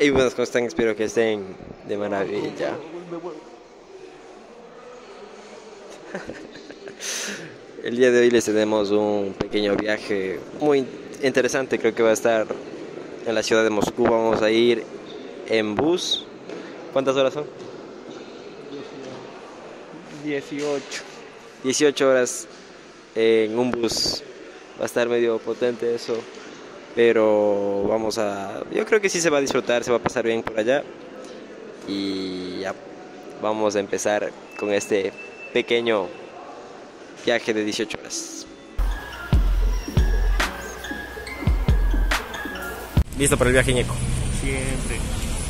Y buenas, ¿cómo están? Espero que estén de maravilla. El día de hoy les tenemos un pequeño viaje muy interesante, creo que va a estar en la ciudad de Moscú. Vamos a ir en bus. ¿Cuántas horas son? 18 horas en un bus. Va a estar medio potente eso, pero vamos a... yo creo que sí se va a disfrutar, se va a pasar bien por allá. Y ya vamos a empezar con este pequeño viaje de 18 horas. ¿Listo para el viaje, Ñeco? Siempre.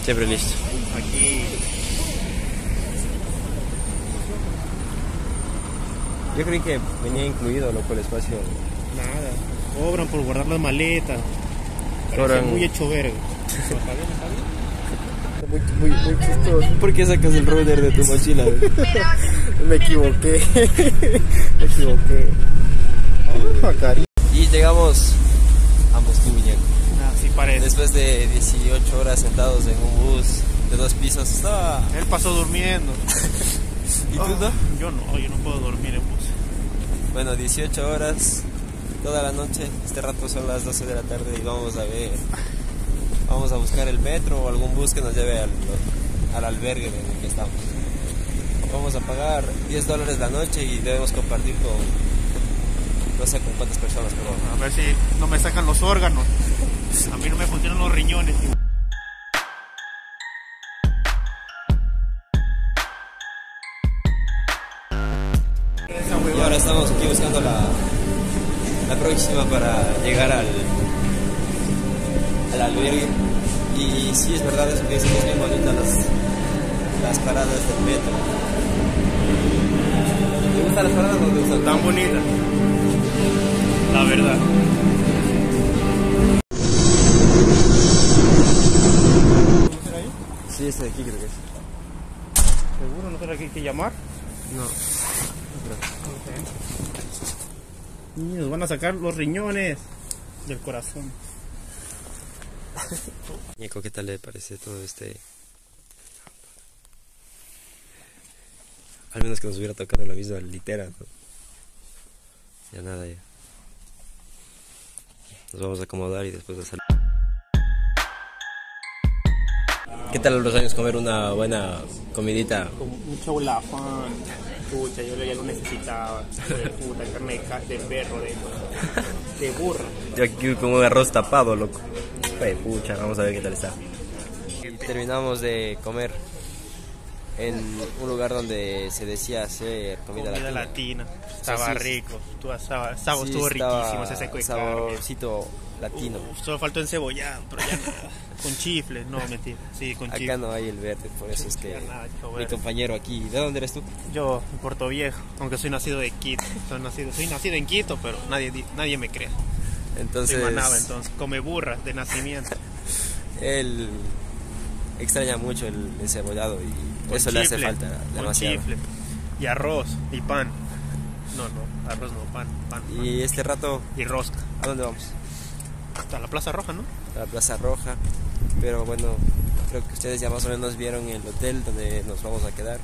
Siempre listo. Aquí. Yo creí que venía incluido, loco, el espacio. Nada. Cobran por guardar las maletas. Cobran. Muy hecho verga. Muy chistoso. ¿Por qué sacas el roller de tu mochila? Me equivoqué. Y llegamos a Moscú, Ñeco. Así parece. Después de 18 horas sentados en un bus de 2 pisos. Estaba... él pasó durmiendo. ¿Y tú no? Yo no puedo dormir en bus. Bueno, 18 horas toda la noche. Este rato son las 12 de la tarde y vamos a ver. Vamos a buscar el metro o algún bus que nos lleve al albergue en el que estamos. Vamos a pagar $10 la noche y debemos compartir con... no sé con cuántas personas, pero... a ver si no me sacan los órganos. A mí no me funcionan los riñones, tío. Y ahora estamos aquí buscando la próxima para llegar al albergue. Y sí, es verdad eso que dicen, es bien bonitas las paradas del metro. ¿Te gustan las paradas o te gustan? Tan bonitas, la verdad. Sí, este de aquí creo que es. ¿Seguro? ¿No será que hay que llamar? No, no creo. Nos van a sacar los riñones del corazón. Ñeco, ¿qué tal le parece todo este...? Al menos que nos hubiera tocado la misma litera, ¿no? Ya nada, ya. Nos vamos a acomodar y después va a salir. ¿Qué tal a los años comer una buena comidita? Con mucho bolafán. Pucha, yo ya lo necesitaba. De puta, carne de perro, de burro. Yo aquí con un arroz tapado, loco. Ay, pucha, vamos a ver qué tal está. Terminamos de comer en un lugar donde se decía hacer comida latina. Estaba, o sea, sí, rico. Sabor sí, estuvo riquísimo, se secó de saborcito carne. Latino. Solo faltó encebollado, pero ya no. Con chifles, no, mentira. Sí, con chifles. Acá no hay el verde, por eso es que nada, mi compañero aquí. ¿De dónde eres tú? Yo, en Puerto Viejo, aunque soy nacido de Quito. Soy nacido en Quito, pero nadie me cree. Entonces... Manaba, entonces, come burra de nacimiento. Él extraña mucho el encebollado y... eso le hace falta demasiado. Con chifle y arroz y pan. No, arroz no, pan. Y este rato... y rosca. ¿A dónde vamos? Hasta la Plaza Roja, ¿no? A la Plaza Roja. Pero bueno, creo que ustedes ya más o menos vieron el hotel donde nos vamos a quedar.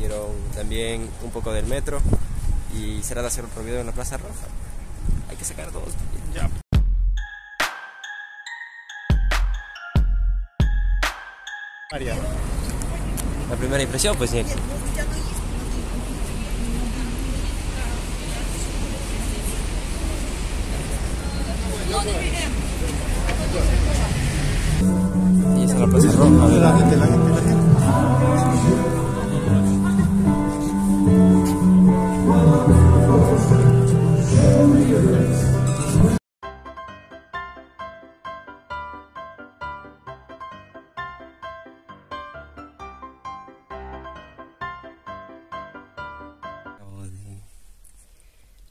Vieron también un poco del metro. Y será de hacer un video en la Plaza Roja. Hay que sacar 2. Ya. María. La primera impresión, pues sí. Y esa es la Plaza Roja. La gente.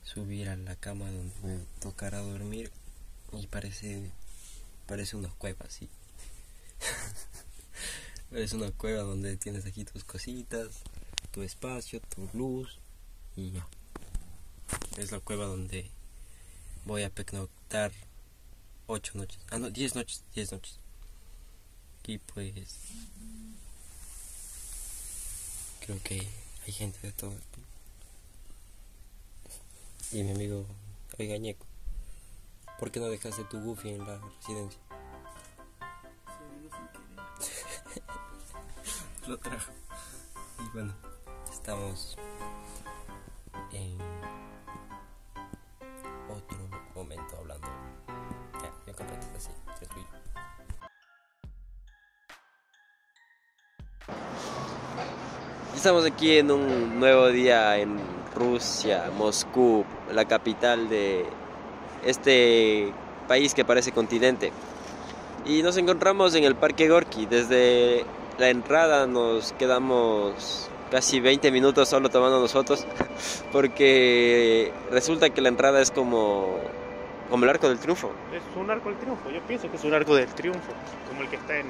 Subir a la cama donde me tocará dormir y parece una cueva, sí. Parece una cueva donde tienes aquí tus cositas, tu espacio, tu luz y ya. Es la cueva donde voy a pernoctar 8 noches, 10 noches. aquí pues creo que hay gente de todo tipo. Y mi amigo, oiga Ñeco, ¿por qué no dejaste tu Goofy en la residencia? Lo trajo. Y bueno, estamos en otro momento hablando. Ya, yo completo así, entre tú y yo. Estamos aquí en un nuevo día en Rusia, Moscú, la capital de este país que parece continente. Y nos encontramos en el Parque Gorky. Desde la entrada nos quedamos casi 20 minutos solo tomando fotos, porque resulta que la entrada es como el Arco del Triunfo. Es un Arco del Triunfo, yo pienso que es un Arco del Triunfo, como el que está en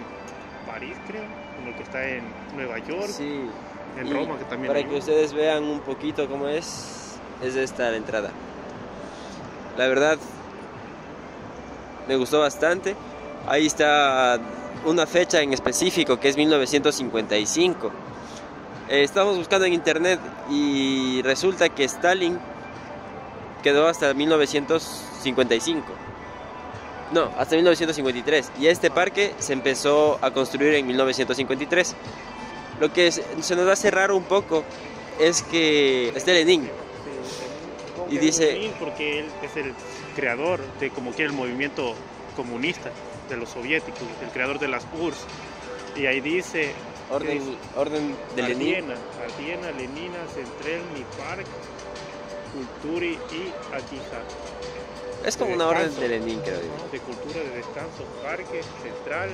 París, creo, como el que está en Nueva York, sí. En Roma, que también. Para que ustedes vean un poquito cómo es esta la entrada. La verdad, me gustó bastante. Ahí está una fecha en específico que es 1955. Estamos buscando en internet y resulta que Stalin quedó hasta 1955. No, hasta 1953. Y este parque se empezó a construir en 1953. Lo que se nos hace raro un poco es que esté Lenin. Y dice, porque él es el creador de como que el movimiento comunista de los soviéticos, el creador de las URSS, y ahí dice orden de Lenin, Ardiena, Lenina, Centrelny, Park, Kulturi y Akija. Es como una orden de Lenin, creo yo. De cultura, de descanso, parque, central,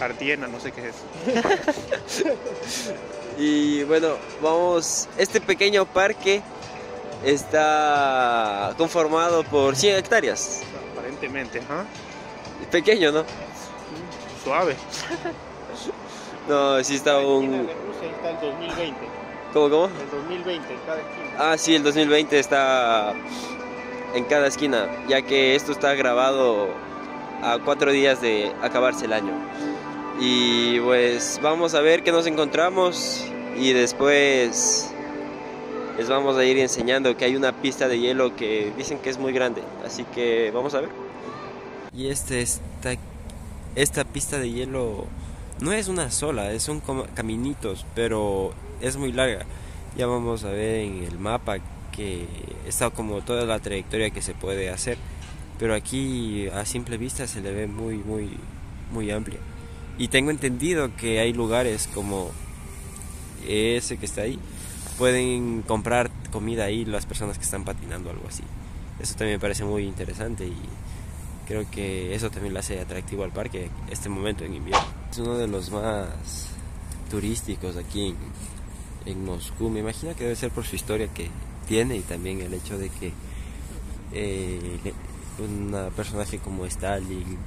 Ardiena, no sé qué es eso. Y bueno, vamos, este pequeño parque está conformado por 100 hectáreas. Aparentemente, ¿ah? Pequeño, ¿no? Suave. No, sí está un... Rusia está el 2020. ¿Cómo? El 2020 en cada esquina. Ah, sí, el 2020 está en cada esquina, ya que esto está grabado a 4 días de acabarse el año. Y pues vamos a ver qué nos encontramos y después les vamos a ir enseñando que hay una pista de hielo que dicen que es muy grande, así que vamos a ver. Y esta pista de hielo no es una sola, son caminitos, pero es muy larga. Ya vamos a ver en el mapa que está como toda la trayectoria que se puede hacer, pero aquí a simple vista se le ve muy, muy, muy amplia. Y tengo entendido que hay lugares como ese que está ahí, pueden comprar comida ahí las personas que están patinando o algo así. Eso también me parece muy interesante y creo que eso también lo hace atractivo al parque este momento en invierno. Es uno de los más turísticos aquí en Moscú. Me imagino que debe ser por su historia que tiene y también el hecho de que un personaje como Stalin...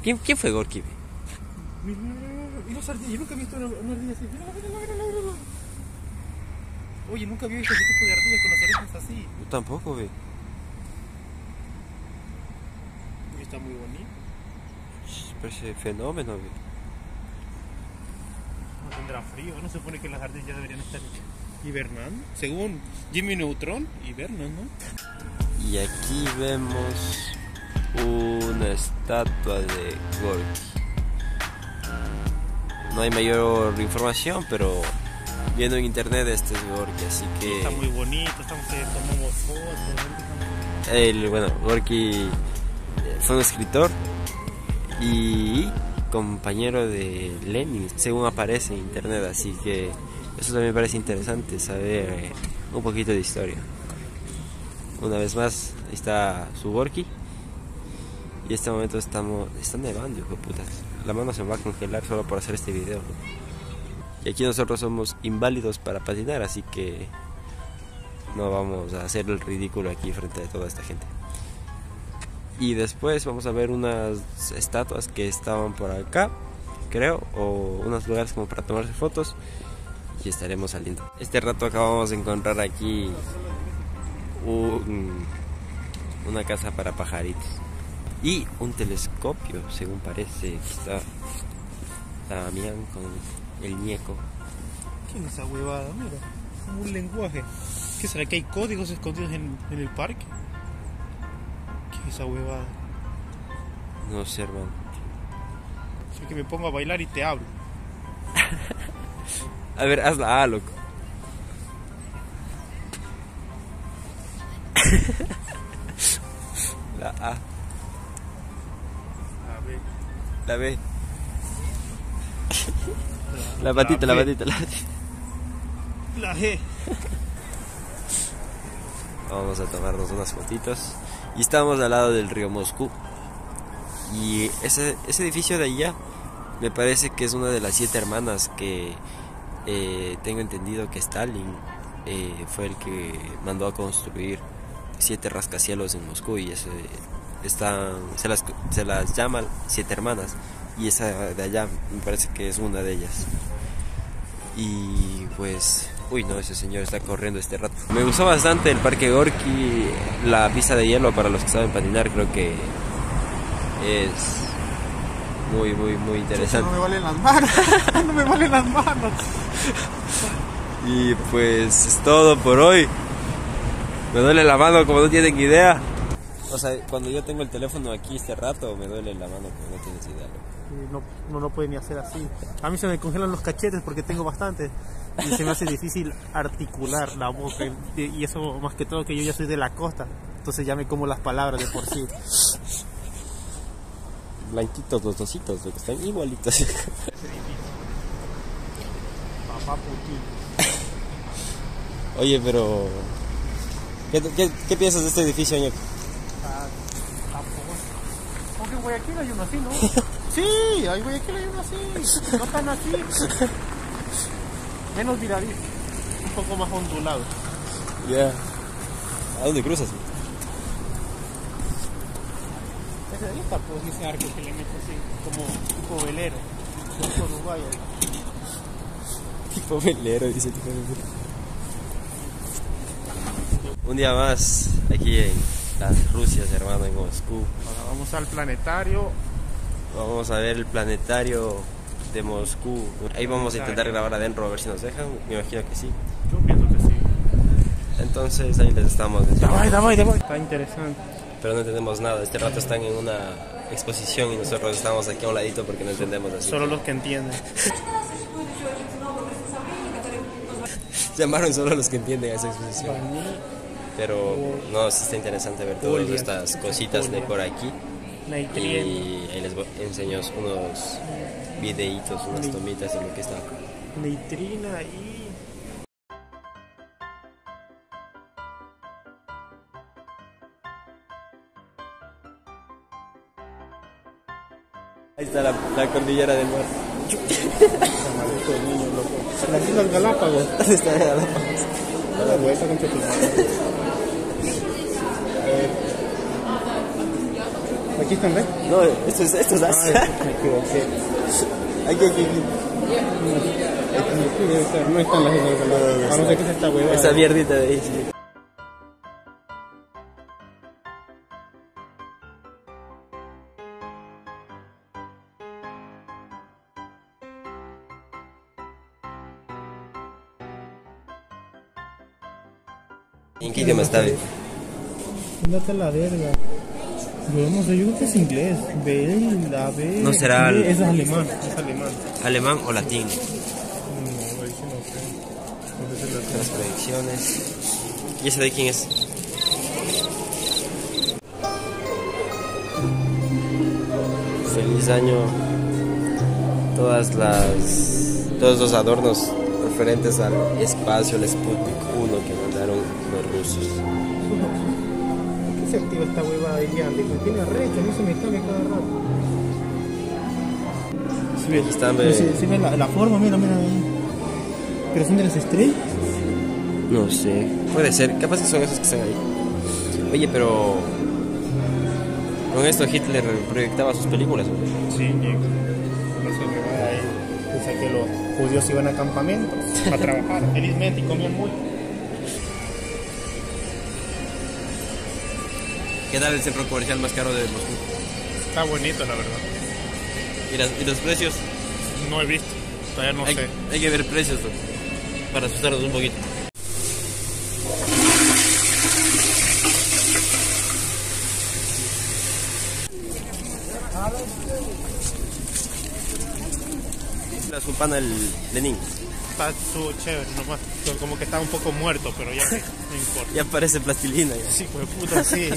¿Quién fue Gorky? Yo nunca he visto una ardilla así. Oye, nunca había visto ese tipo de ardillas con las orejas así. Yo tampoco, ve. Está muy bonito. Parece fenómeno, ve. No tendrá frío, ¿no? Se supone que las ardillas deberían estar hibernando. Según Jimmy Neutron, hibernan, ¿no? Y aquí vemos una estatua de Gorky. No hay mayor información, pero viendo en internet este es Gorky, así que... Está muy bonito, estamos tomando fotos. Bueno, Gorky fue un escritor y compañero de Lenin, según aparece en internet, así que eso también parece interesante, saber un poquito de historia. Una vez más, ahí está su Gorky. Y en este momento está nevando, hijo de putas. La mano se me va a congelar solo por hacer este video, ¿no? Y aquí nosotros somos inválidos para patinar, así que no vamos a hacer el ridículo aquí frente a toda esta gente. Y después vamos a ver unas estatuas que estaban por acá, creo, o unos lugares como para tomarse fotos, y estaremos saliendo. Este rato acabamos de encontrar aquí una casa para pajaritos. y un telescopio, según parece, que está Damián con el Ñeco. ¿Qué es esa huevada? Mira, como un lenguaje. ¿Qué será? ¿Que hay códigos escondidos en el parque? ¿Qué es esa huevada? No sé, hermano. Yo que me pongo a bailar y te hablo. A ver, hazla, loco. La A. La B. La B. La patita, la patita, la patita. La G. Vamos a tomarnos unas fotitos. Y estamos al lado del río Moscú. Y ese edificio de allá me parece que es una de las 7 hermanas que tengo entendido que Stalin fue el que mandó a construir 7 rascacielos en Moscú, y eso, se las llaman 7 hermanas, y esa de allá me parece que es una de ellas. Y pues, uy no, ese señor está corriendo este rato. Me gustó bastante el Parque Gorky, la pista de hielo para los que saben patinar, creo que es muy, muy, muy interesante. No me valen las manos, no me valen las manos. Y pues es todo por hoy. Me duele la mano como no tienen idea. O sea, cuando yo tengo el teléfono aquí este rato, me duele la mano como no tienes idea. No lo puede ni hacer así. A mí se me congelan los cachetes porque tengo bastante. Y se me hace difícil articular la boca. Y eso más que todo que yo ya soy de la costa. Entonces ya me como las palabras de por sí. Blanquitos los dositos, que están igualitos. Papá Putin. Oye, pero... ¿Qué piensas de este edificio, Ñeco? Aunque en Guayaquil hay uno así, ¿no? Sí, en Guayaquil hay uno así, no tan así. Menos viradito, un poco más ondulado. Ya. Yeah. ¿A dónde cruzas? Ese de ahí está, pues, ese arco que le meto así, como tipo velero. Tipo Uruguay. Tipo velero, dice tipo velero. Un día más aquí en las Rusias, hermano, en Moscú. Ahora vamos al planetario. Vamos a ver el planetario de Moscú. Ahí vamos a intentar grabar adentro, a ver si nos dejan. Me imagino que sí. Yo pienso que sí. Entonces ahí les estamos. Dame. Está interesante. Pero no entendemos nada. Este rato están en una exposición y nosotros estamos aquí a un ladito porque no entendemos así. Solo los que entienden. Llamaron solo los que entienden a esa exposición. Pero no, sí está interesante ver todas estas cositas de por aquí. Y ahí les enseño unos videitos, unas tomitas de lo que está acá. Nitrina y... Ahí está la cordillera del mar. ¿Dónde están los Galápagos? ¿Dónde están los Galápagos? A la vuelta con Chapultepec. ¿Aquí están, ve? No, esto es Asia. Me equivoqué. Aquí. No están las islas. Vamos a ver qué es esta huevada. Esa mierdita de ahí, sí. ¿En qué idioma está, ve? Date la verga. Yo no sé, yo creo que es inglés. B, la B. No será. B, es alemán. Es alemán. ¿Alemán o latín? No, ahí sí no sé. No sé si las predicciones. ¿Y ese de quién es? Feliz año. Todos los adornos referentes al espacio, el Sputnik 1 que mandaron los rusos. Se activa esta huevada de guiante, me tiene arrecho, no se me cabe cada rato. Sí, aquí están, ve. ¿Sí ven la forma? Mira ahí. ¿Pero son de las estrellas? No sé. Puede ser, capaz que son esos que están ahí. Oye, pero... con esto Hitler proyectaba sus películas, ¿no? Sí, Ñeco. Con esa huevada ahí. Pensé que los judíos iban a campamentos a trabajar felizmente y comían mucho. ¿Qué tal el centro comercial más caro de Moscú? Está bonito, la verdad. ¿Y los precios? No he visto, todavía no sé. Hay que ver precios, ¿no? Para asustarnos un poquito. La supan al Lenin. Está su chévere nomás, como que está un poco muerto, pero ya no importa. Ya parece plastilina ya. Sí, pues puta, sí.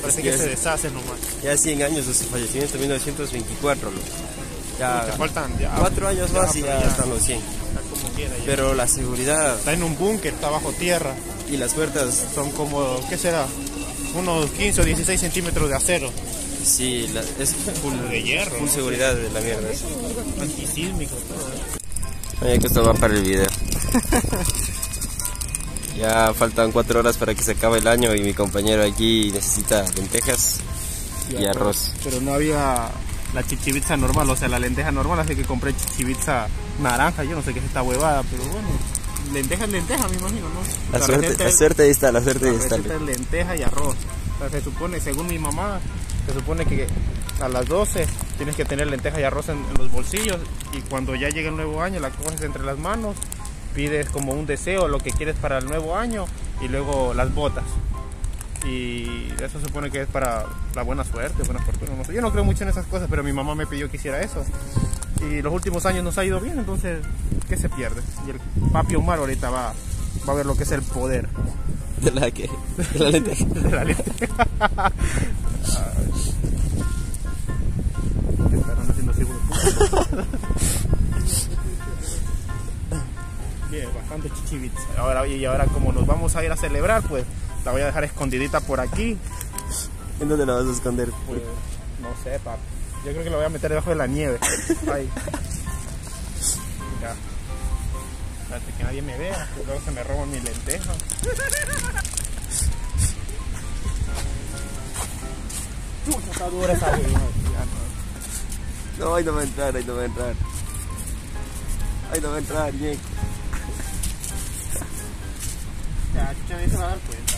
Parece que se deshace nomás. Ya 100 años de su fallecimiento, 1924, ¿no? Ya te faltan ya 4 años ya, más y ya están los 100. Está como quiera ya. Pero la seguridad... Está en un búnker, está bajo tierra. Y las puertas son como, ¿qué será? Unos 15 o 16 centímetros de acero. Sí, es full de hierro. Full seguridad de la mierda. Antisísmico, todo. Oye, que esto va para el video. Ya faltan 4 horas para que se acabe el año y mi compañero aquí necesita lentejas y arroz. Pero no había la chichibitza normal, o sea, la lenteja normal, así que compré chichibitza naranja, yo no sé qué es esta huevada, pero bueno, lenteja es lenteja, me imagino, ¿no? La suerte ahí está, la suerte ahí está. La lenteja y arroz. O sea, se supone, según mi mamá, se supone que a las 12 tienes que tener lentejas y arroz en los bolsillos, y cuando ya llegue el nuevo año la coges entre las manos, pides como un deseo, lo que quieres para el nuevo año, y luego las botas, y eso se supone que es para la buena suerte, buena fortuna, no sé. Yo no creo mucho en esas cosas, pero mi mamá me pidió que hiciera eso, y los últimos años nos ha ido bien, entonces ¿qué se pierde? Y el papi Omar ahorita va a ver lo que es el poder de la que... de la lenteja. De la lenteja. Bien, bastante chichibits. Ahora, y ahora como nos vamos a ir a celebrar, pues la voy a dejar escondidita por aquí. ¿En dónde la vas a esconder? Pues no sé, papi. Yo creo que la voy a meter debajo de la nieve. Ahí. Ya. Espérate que nadie me vea, que luego se me roban mi lenteja. Está dura esa huevada. No, ahí no va a entrar, ahí no va a entrar. Ahí no va a entrar, Ñeco. Ya, chucha, ahí se va a dar cuenta.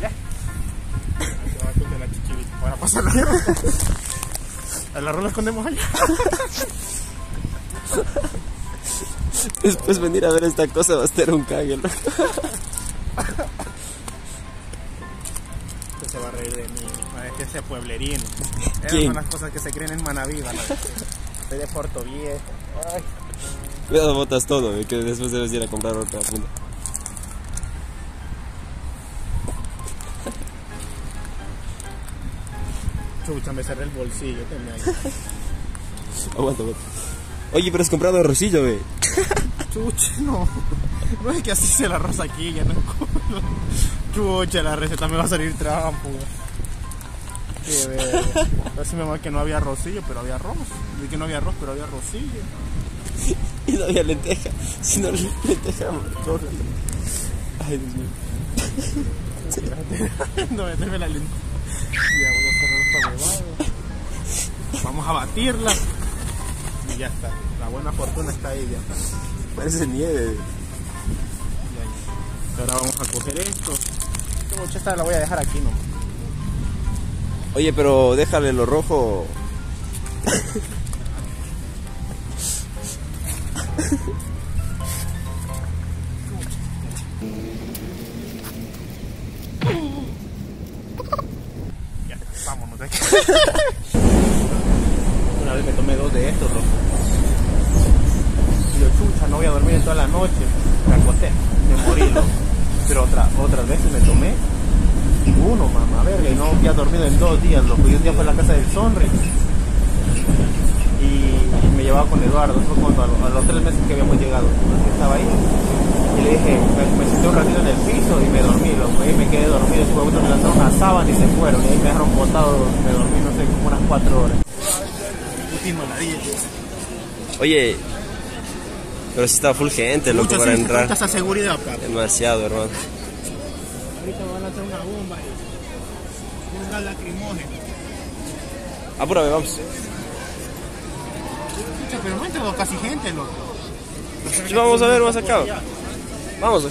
Ya. Se va a esconder la chichibita. Ahora pasa la guerra. A la rola la escondemos allá. Después venir a ver esta cosa va a ser un cague, loco. Se va a reír de mí, es que ese pueblerino. Esas son las cosas que se creen en Manabí, ¿vale? Soy de Puerto Viejo. Ay. Cuidado, botas todo, que después debes ir a comprar otra punta. Chucha, me cerré el bolsillo, tenme ahí. Aguanta, aguanta. Oye, pero has comprado arrocillo, güey. Chucha, no. No es que así se la arroz aquí, ya no es culo. Chucha, la receta me va a salir trampo. Qué bebé. Así me va que no había arrocillo, pero había arroz. Vi que no había arroz, pero había arrocillo. Y no había lenteja, sino lenteja. Ay, Dios mío. No, déjame la lenteja. Ya voy a cerrar esta huevada. Vamos a batirla. Y ya está. La buena fortuna está ahí ya. Parece nieve. Y ahora vamos a coger esto. Esta la voy a dejar aquí, ¿no? Oye, pero déjale lo rojo. Ya, vámonos de aquí. Una vez me tomé 2 de estos, loco. Y yo, chucha, no voy a dormir en toda la noche. Me acosté, me morí, loco. Pero otras veces me tomé 1, mamá, verga, y no había dormido en 2 días, loco. Y un día fue a la casa del Sonrix y me llevaba con Eduardo, eso fue cuando a los 3 meses que habíamos llegado, entonces estaba ahí, y le dije, me senté un ratito en el piso y me dormí, loco, y me quedé dormido, después me lanzaron una sábana y se fueron, y ahí me dejaron botado, me dormí, no sé, como unas 4 horas. Última ladilla. Oye, pero si estaba full gente, loco, para entrar. ¿Cuánta esa seguridad, papá? Demasiado, hermano. Ahorita me van a hacer una bomba y un gas lacrimógeno. Apúrame, vamos. Escucha, pero no entra casi gente, loco. Vamos a ver más acá. Vamos.